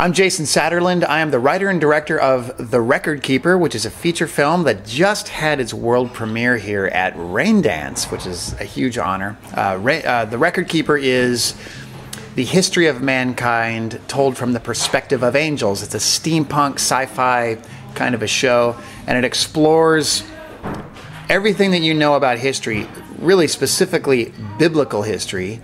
I'm Jason Satterlund. I am the writer and director of The Record Keeper, which is a feature film that just had its world premiere here at Raindance, which is a huge honor. The Record Keeper is the history of mankind told from the perspective of angels. It's a steampunk sci-fi kind of a show, and it explores everything that you know about history, really specifically biblical history,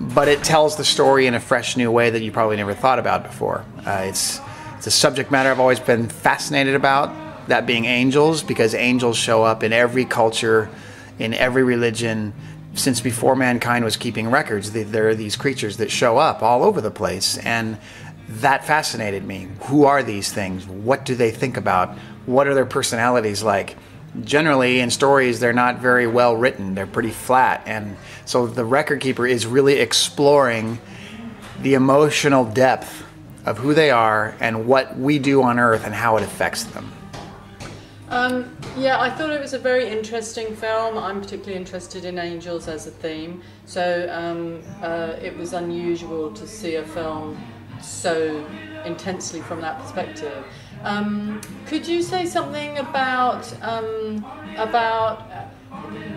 but it tells the story in a fresh new way that you probably never thought about before. It's a subject matter I've always been fascinated about, that being angels, because angels show up in every culture, in every religion. Since before mankind was keeping records, there are these creatures that show up all over the place, and that fascinated me. Who are these things? What do they think about? What are their personalities like? Generally, in stories, they're not very well written. They're pretty flat, and so The Record Keeper is really exploring the emotional depth of who they are and what we do on Earth and how it affects them. Yeah, I thought it was a very interesting film. I'm particularly interested in angels as a theme, so it was unusual to see a film so intensely from that perspective. Could you say something about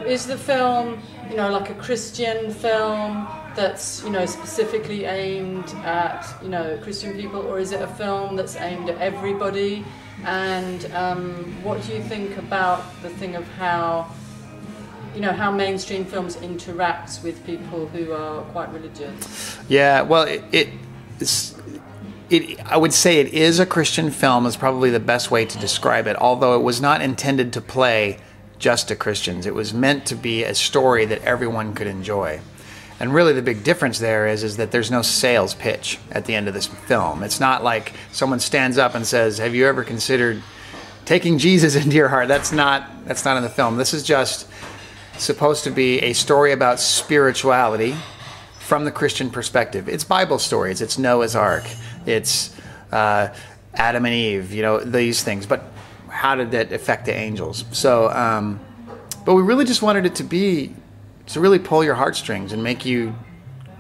is the film, you know, like a Christian film that's, you know, specifically aimed at, you know, Christian people, or is it a film that's aimed at everybody? And what do you think about the thing of how, you know, how mainstream films interacts with people who are quite religious? Yeah, well, I would say it is a Christian film is probably the best way to describe it, although it was not intended to play just to Christians. It was meant to be a story that everyone could enjoy. And really the big difference there is that there's no sales pitch at the end of this film. It's not like someone stands up and says, "Have you ever considered taking Jesus into your heart?" That's not in the film. This is just supposed to be a story about spirituality from the Christian perspective. It's Bible stories. It's Noah's Ark. It's Adam and Eve. You know, these things. But how did that affect the angels? So, but we really just wanted it to be, to really pull your heartstrings and make you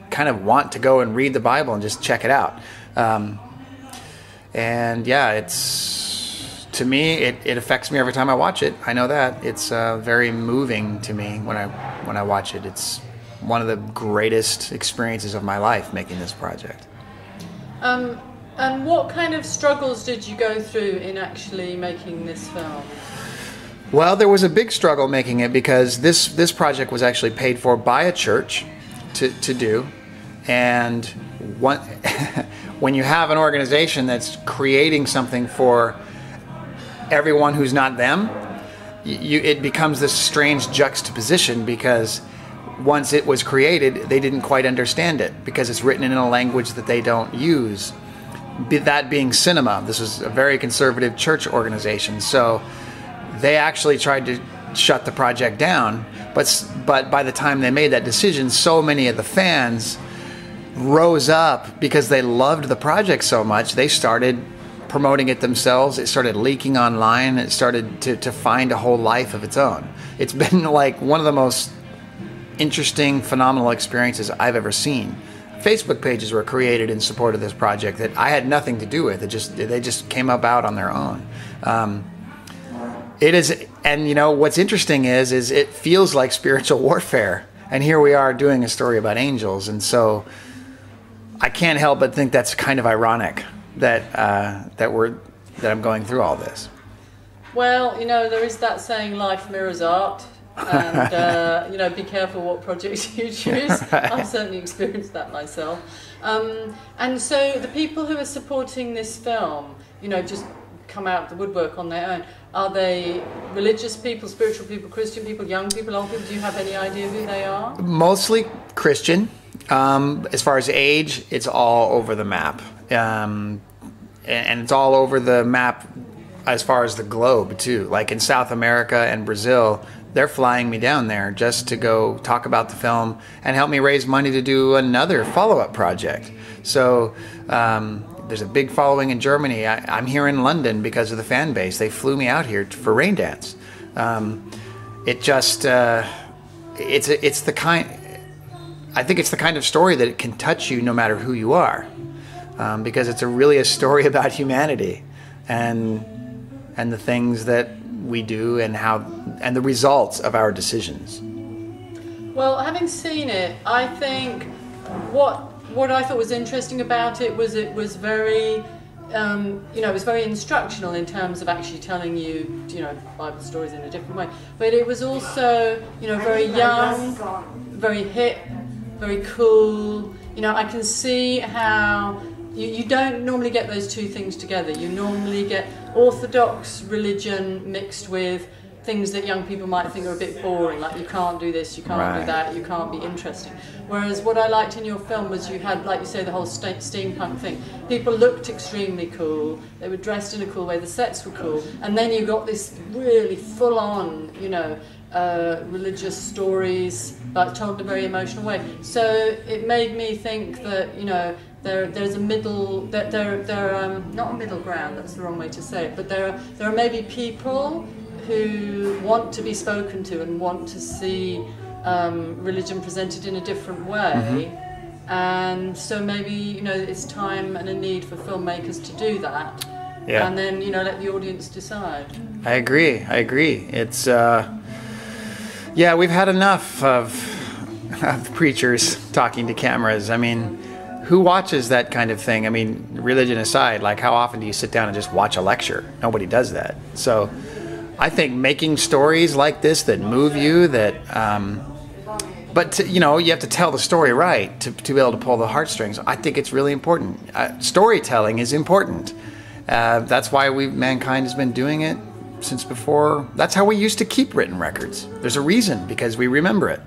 kind of want to go and read the Bible and just check it out. And yeah, it's, to me, it affects me every time I watch it. I know that. It's very moving to me when I watch it. It's one of the greatest experiences of my life making this project. And what kind of struggles did you go through in actually making this film? Well, there was a big struggle making it because this project was actually paid for by a church to do. And when you have an organization that's creating something for everyone who's not them, it becomes this strange juxtaposition, because once it was created, they didn't quite understand it because it's written in a language that they don't use. That being cinema, this was a very conservative church organization, so they actually tried to shut the project down, but by the time they made that decision, so many of the fans rose up because they loved the project so much, they started promoting it themselves. It started leaking online. It started to find a whole life of its own. It's been like one of the most interesting, phenomenal experiences I've ever seen. Facebook pages were created in support of this project that I had nothing to do with. They just came about on their own. It is, and you know what's interesting is it feels like spiritual warfare, and here we are doing a story about angels, and so I can't help but think that's kind of ironic that I'm going through all this. Well, you know, there is that saying, "Life mirrors art," and you know, be careful what projects you choose. Right. I've certainly experienced that myself. And so the people who are supporting this film, you know, just come out of the woodwork on their own. Are they religious people, spiritual people, Christian people, young people, old people? Do you have any idea who they are? Mostly Christian. As far as age, it's all over the map. And it's all over the map as far as the globe, too. Like in South America and Brazil, they're flying me down there just to go talk about the film and help me raise money to do another follow-up project. So, there's a big following in Germany. I'm here in London because of the fan base. They flew me out here for Raindance. It's the kind of story that it can touch you no matter who you are. because it's really a story about humanity and the things that we do and the results of our decisions. Well, having seen it, I think what I thought was interesting about it was very, you know, it was very instructional in terms of actually telling you, you know, Bible stories in a different way. But it was also, you know, very young, very hip, very cool. You know, I can see how you don't normally get those two things together. You normally get orthodox religion mixed with things that young people might think are a bit boring, like you can't do this, you can't do that, you can't be interesting. Whereas what I liked in your film was you had, like you say, the whole steampunk thing. People looked extremely cool, they were dressed in a cool way, the sets were cool, and then you got this really full-on, you know, religious stories, but told in a very emotional way. So it made me think that, you know, there's a middle, not a middle ground, that's the wrong way to say it, but there are maybe people who want to be spoken to and want to see religion presented in a different way. Mm-hmm. And so maybe, you know, it's time and a need for filmmakers to do that. Yeah. And then, you know, let the audience decide. I agree, I agree. It's, yeah, we've had enough of preachers talking to cameras. I mean, who watches that kind of thing? I mean, religion aside, like how often do you sit down and just watch a lecture? Nobody does that. So I think making stories like this that move you, that, but to, you know, you have to tell the story right to be able to pull the heartstrings. I think it's really important. Storytelling is important. That's why mankind has been doing it since before. That's how we used to keep written records. There's a reason, because we remember it.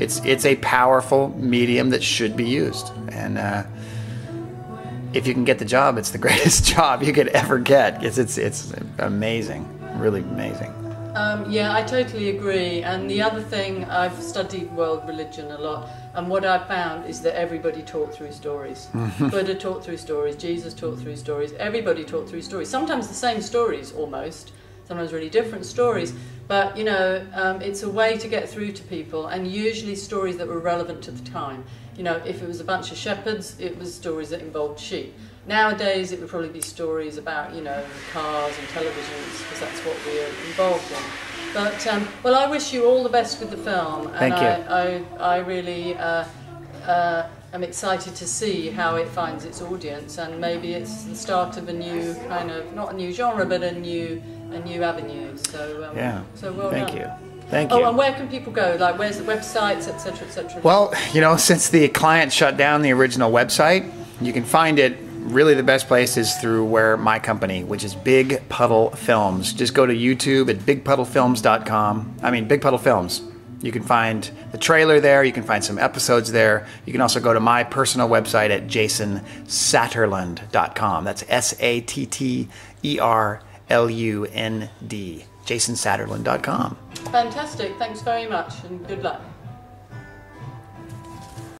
It's a powerful medium that should be used. And if you can get the job, it's the greatest job you could ever get. It's amazing, really amazing. Yeah, I totally agree. And the other thing, I've studied world religion a lot, and what I've found is that everybody taught through stories. Buddha taught through stories, Jesus taught through stories, everybody taught through stories. Sometimes the same stories almost, sometimes really different stories. But, you know, it's a way to get through to people, and usually stories that were relevant to the time. You know, if it was a bunch of shepherds, it was stories that involved sheep. Nowadays, it would probably be stories about, you know, cars and televisions, because that's what we're involved in. But, well, I wish you all the best with the film. And thank you. I really am excited to see how it finds its audience, and maybe it's the start of a new kind of, not a new genre, but a new avenue. So, yeah. So well done. Thank you. Thank you. Oh, and where can people go? Like, where's the websites, et cetera, et cetera? Well, you know, since the client shut down the original website, you can find it. Really, the best place is through my company, which is Big Puddle Films. Just go to YouTube at bigpuddlefilms.com. I mean, Big Puddle Films. You can find the trailer there. You can find some episodes there. You can also go to my personal website at jasonsatterlund.com. That's SATTERLUND. jasonsatterlund.com. Fantastic. Thanks very much, and good luck.